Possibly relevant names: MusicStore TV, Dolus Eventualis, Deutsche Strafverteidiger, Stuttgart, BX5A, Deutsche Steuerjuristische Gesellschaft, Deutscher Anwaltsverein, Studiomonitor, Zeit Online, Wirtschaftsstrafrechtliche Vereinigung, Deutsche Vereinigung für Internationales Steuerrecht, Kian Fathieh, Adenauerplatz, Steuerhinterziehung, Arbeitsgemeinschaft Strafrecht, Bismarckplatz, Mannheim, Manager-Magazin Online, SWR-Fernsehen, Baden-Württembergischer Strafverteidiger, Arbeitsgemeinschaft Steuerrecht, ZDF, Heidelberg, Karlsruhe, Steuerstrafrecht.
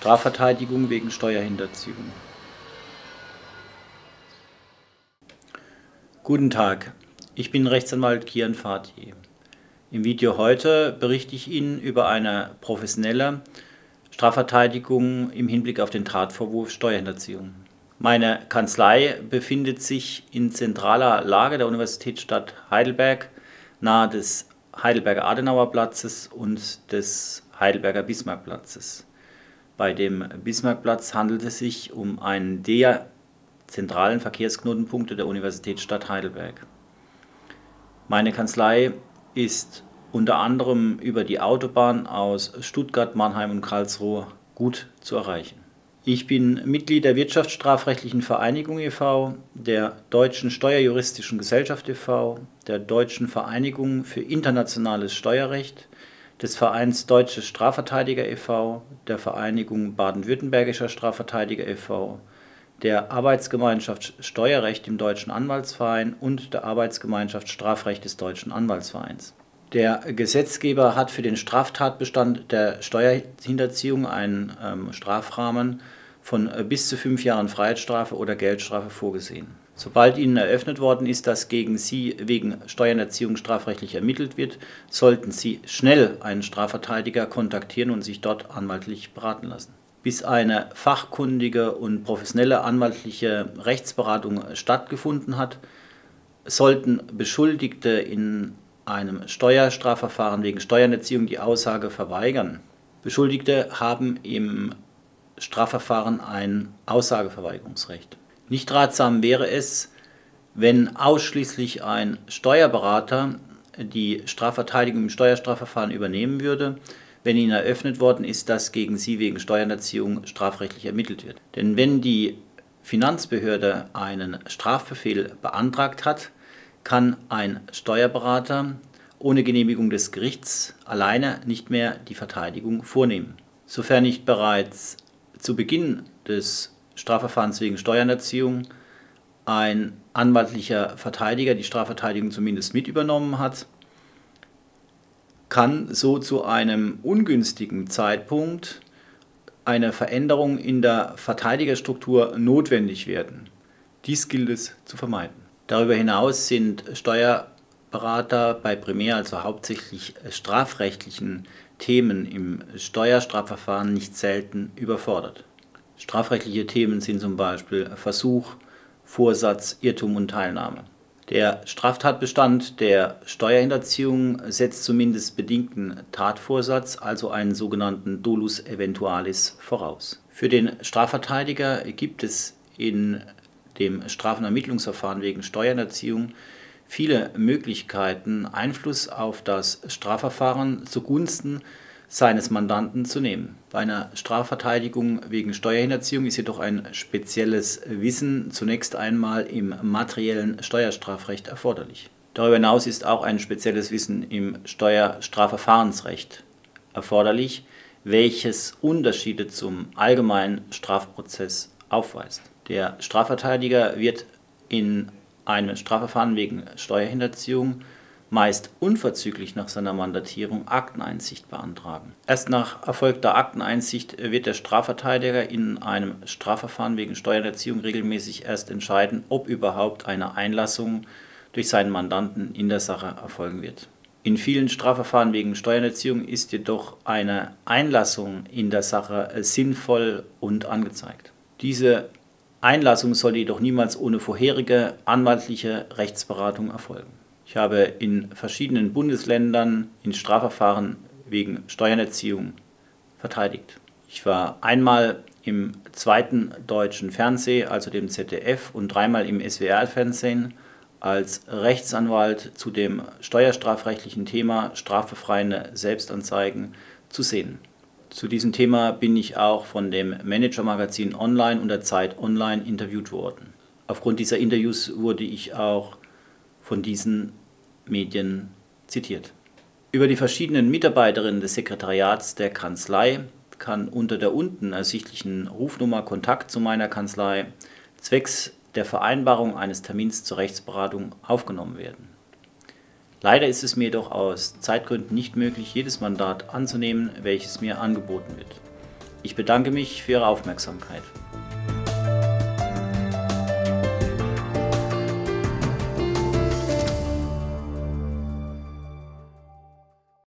Strafverteidigung wegen Steuerhinterziehung. Guten Tag, ich bin Rechtsanwalt Kian Fathieh. Im Video heute berichte ich Ihnen über eine professionelle Strafverteidigung im Hinblick auf den Tatvorwurf Steuerhinterziehung. Meine Kanzlei befindet sich in zentraler Lage der Universitätsstadt Heidelberg, nahe des Heidelberger Adenauerplatzes und des Heidelberger Bismarckplatzes. Bei dem Bismarckplatz handelt es sich um einen der zentralen Verkehrsknotenpunkte der Universitätsstadt Heidelberg. Meine Kanzlei ist unter anderem über die Autobahn aus Stuttgart, Mannheim und Karlsruhe gut zu erreichen. Ich bin Mitglied der Wirtschaftsstrafrechtlichen Vereinigung e.V., der Deutschen Steuerjuristischen Gesellschaft e.V., der Deutschen Vereinigung für Internationales Steuerrecht, des Vereins Deutsche Strafverteidiger e.V., der Vereinigung Baden-Württembergischer Strafverteidiger e.V., der Arbeitsgemeinschaft Steuerrecht im Deutschen Anwaltsverein und der Arbeitsgemeinschaft Strafrecht des Deutschen Anwaltsvereins. Der Gesetzgeber hat für den Straftatbestand der Steuerhinterziehung einen Strafrahmen von bis zu 5 Jahren Freiheitsstrafe oder Geldstrafe vorgesehen. Sobald Ihnen eröffnet worden ist, dass gegen Sie wegen Steuerhinterziehung strafrechtlich ermittelt wird, sollten Sie schnell einen Strafverteidiger kontaktieren und sich dort anwaltlich beraten lassen. Bis eine fachkundige und professionelle anwaltliche Rechtsberatung stattgefunden hat, sollten Beschuldigte in einem Steuerstrafverfahren wegen Steuerhinterziehung die Aussage verweigern. Beschuldigte haben im Strafverfahren ein Aussageverweigerungsrecht. Nicht ratsam wäre es, wenn ausschließlich ein Steuerberater die Strafverteidigung im Steuerstrafverfahren übernehmen würde, wenn Ihnen eröffnet worden ist, dass gegen Sie wegen Steuerhinterziehung strafrechtlich ermittelt wird. Denn wenn die Finanzbehörde einen Strafbefehl beantragt hat, kann ein Steuerberater ohne Genehmigung des Gerichts alleine nicht mehr die Verteidigung vornehmen. Sofern nicht bereits zu Beginn des Strafverfahrens wegen Steuerhinterziehung ein anwaltlicher Verteidiger die Strafverteidigung zumindest mit übernommen hat, kann so zu einem ungünstigen Zeitpunkt eine Veränderung in der Verteidigerstruktur notwendig werden. Dies gilt es zu vermeiden. Darüber hinaus sind Steuerberater bei primär, also hauptsächlich strafrechtlichen Themen im Steuerstrafverfahren nicht selten überfordert. Strafrechtliche Themen sind zum Beispiel Versuch, Vorsatz, Irrtum und Teilnahme. Der Straftatbestand der Steuerhinterziehung setzt zumindest bedingten Tatvorsatz, also einen sogenannten Dolus Eventualis, voraus. Für den Strafverteidiger gibt es in dem Strafenermittlungsverfahren wegen Steuerhinterziehung viele Möglichkeiten, Einfluss auf das Strafverfahren zugunsten seines Mandanten zu nehmen. Bei einer Strafverteidigung wegen Steuerhinterziehung ist jedoch ein spezielles Wissen zunächst einmal im materiellen Steuerstrafrecht erforderlich. Darüber hinaus ist auch ein spezielles Wissen im Steuerstrafverfahrensrecht erforderlich, welches Unterschiede zum allgemeinen Strafprozess aufweist. Der Strafverteidiger wird in einem Strafverfahren wegen Steuerhinterziehung meist unverzüglich nach seiner Mandatierung Akteneinsicht beantragen. Erst nach erfolgter Akteneinsicht wird der Strafverteidiger in einem Strafverfahren wegen Steuerhinterziehung regelmäßig erst entscheiden, ob überhaupt eine Einlassung durch seinen Mandanten in der Sache erfolgen wird. In vielen Strafverfahren wegen Steuerhinterziehung ist jedoch eine Einlassung in der Sache sinnvoll und angezeigt. Diese Einlassung sollte jedoch niemals ohne vorherige anwaltliche Rechtsberatung erfolgen. Ich habe in verschiedenen Bundesländern in Strafverfahren wegen Steuerhinterziehung verteidigt. Ich war einmal im zweiten deutschen Fernsehen, also dem ZDF, und dreimal im SWR-Fernsehen als Rechtsanwalt zu dem steuerstrafrechtlichen Thema strafbefreiende Selbstanzeigen zu sehen. Zu diesem Thema bin ich auch von dem Manager-Magazin Online und der Zeit Online interviewt worden. Aufgrund dieser Interviews wurde ich auch von diesen Medien zitiert. Über die verschiedenen Mitarbeiterinnen des Sekretariats der Kanzlei kann unter der unten ersichtlichen Rufnummer Kontakt zu meiner Kanzlei zwecks der Vereinbarung eines Termins zur Rechtsberatung aufgenommen werden. Leider ist es mir jedoch aus Zeitgründen nicht möglich, jedes Mandat anzunehmen, welches mir angeboten wird. Ich bedanke mich für Ihre Aufmerksamkeit.